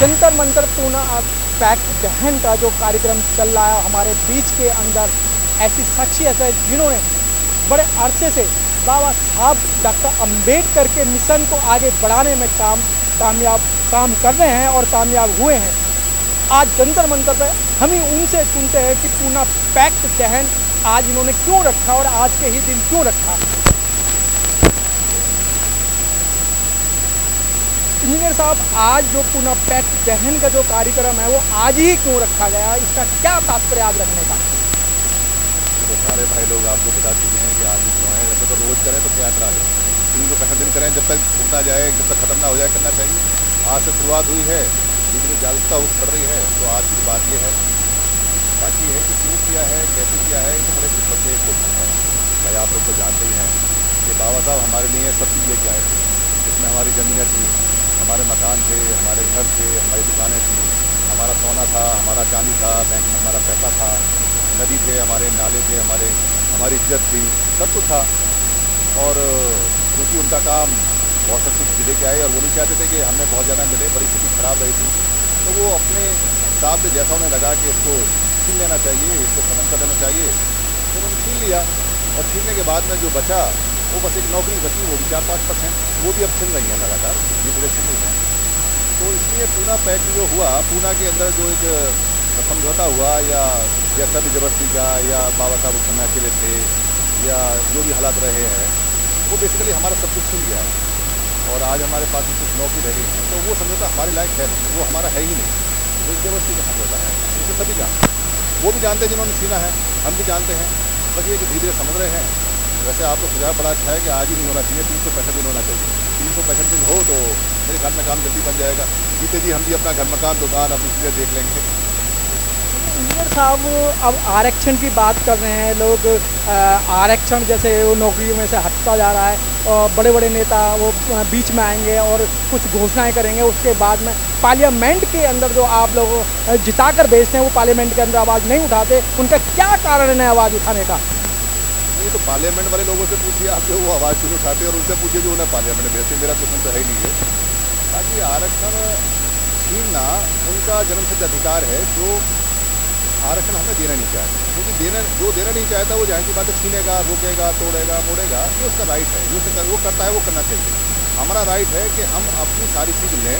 जंतर मंत्र पूना पैक्ट दहन का जो कार्यक्रम चल रहा है, हमारे बीच के अंदर ऐसी साक्षी ऐसे जिन्होंने बड़े अरसे से बाबा साहब डॉक्टर अंबेडकर के मिशन को आगे बढ़ाने में काम कर रहे हैं और कामयाब हुए हैं। आज जंतर मंत्र पर हम ही उनसे सुनते हैं कि पूना पैक्ट दहन आज इन्होंने क्यों रखा और आज के ही दिन क्यों रखा। इंजीनियर साहब, आज जो पूना पैक्ट दहन का जो कार्यक्रम है वो आज ही क्यों रखा गया, इसका क्या तात्पर्य आज रखने का? तो सारे भाई लोग आपको बता चुके हैं कि आज जो है वैसे तो रोज करें तो क्या खराब है, 365 दिन करें, जब तक घूमना जाए, जब तक खत्म ना हो जाए करना चाहिए। आज से शुरुआत हुई है, जितनी जागरूकता बढ़ रही है, तो आज की बात यह है, बाकी है कि क्यों किया है, कैसे किया है, तो बड़े दिक्कत से क्वेश्चन है। भाई आप लोग तो जानते ही हैं कि बाबा साहब हमारे लिए सब चीज़ लेके आए थे, जिसमें हमारी ज़मीनें थी, हमारे मकान थे, हमारे घर थे, हमारी दुकानें थी, हमारा सोना था, हमारा चांदी था, बैंक में हमारा पैसा था, नदी थे, हमारे नाले थे, हमारी इज्जत थी, सब कुछ था। और क्योंकि उनका काम बहुत अच्छी चीज़ लेके आए और वो नहीं चाहते थे कि हमें बहुत ज़्यादा मिले, बड़ी स्थिति खराब रही थी, तो वो अपने हिसाब से जैसा उन्हें लगा कि इसको छीन लेना चाहिए, इसको ख़त्म कर देना चाहिए, तो उन्होंने छीन लिया। और छीनने के बाद में जो बचा वो बस एक नौकरी बची, वो भी 4-5%, वो भी अब छिन रही है लगातार, ये छिन रही है। तो इसलिए पूना पैक्ट जो हुआ, पूना के अंदर जो एक समझौता हुआ या जैसा भी जबरदस्ती का, या बाबा साहब उस समय अकेले थे, या जो भी हालात रहे हैं, वो बेसिकली हमारा सब कुछ छिन गया है। और आज हमारे पास कुछ नौकरी रह गई है, तो वो समझौता हमारे लायक है नहीं, वो हमारा है ही नहीं, वो जबरदस्ती का समझौता है। इसे सभी जानते हैं, वो भी जानते हैं जिन्होंने छीना है, हम भी जानते हैं, बस ये कि धीरे धीरे समझ रहे हैं। वैसे आपको सुझाव बड़ा अच्छा है कि आज ही नहीं होना चाहिए, 365 दिन होना चाहिए। 365 दिन हो तो मेरे ख्याल में काम जल्दी बन जाएगा, जीते जी हम भी अपना घर मकान दुकान अपनी चीज़ें देख लेंगे। इंजीनियर साहब, अब आरक्षण की बात कर रहे हैं, लोग आरक्षण जैसे वो नौकरियों में से हटता जा रहा है और बड़े बड़े नेता वो बीच में आएंगे और कुछ घोषणाएं करेंगे, उसके बाद में पार्लियामेंट के अंदर जो आप लोग जिता कर भेजते हैं वो पार्लियामेंट के अंदर आवाज़ नहीं उठाते, उनका क्या कारण है आवाज़ उठाने का? ये तो पार्लियामेंट वाले लोगों से पूछिए आप जो वो आवाज़ क्यों उठाते हैं, और उनसे पूछिए जो उन्हें पार्लियामेंट में भेजते, मेरा क्वेश्चन तो है नहीं है। बाकी आरक्षण छीनना उनका जन्मसिद्ध अधिकार है, जो आरक्षण हमें देना नहीं चाहता, क्योंकि जो देना नहीं चाहता वो जाहिर सी बात है छीनेगा, रोकेगा, तोड़ेगा, मोड़ेगा, ये उसका राइट है, वो करता है, वो करना चाहिए। हमारा राइट है कि हम अपनी सारी चीज़ लें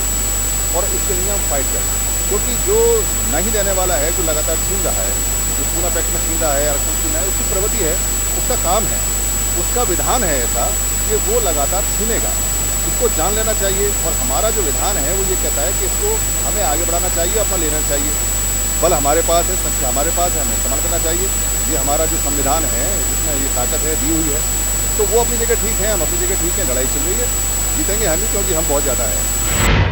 और इसके लिए हम फाइट करें, क्योंकि जो नहीं देने वाला है, जो लगातार छीन रहा है, जो पूना पैक्ट में छीन रहा है, आरक्षण छीन रहा है, उसकी प्रवृत्ति है, उसका काम है, उसका विधान है ऐसा कि वो लगातार छीनेगा। इसको जान लेना चाहिए, और हमारा जो विधान है वो ये कहता है कि इसको हमें आगे बढ़ाना चाहिए, अपना लेना चाहिए। बल हमारे पास है, संख्या हमारे पास है, हमें इस्तेमाल करना चाहिए। ये हमारा जो संविधान है, जिसमें ये ताकत है दी हुई है, तो वो अपनी जगह ठीक है, हम अपनी जगह ठीक है, लड़ाई चल रही है, जीतेंगे हम ही, क्योंकि हम बहुत ज़्यादा हैं।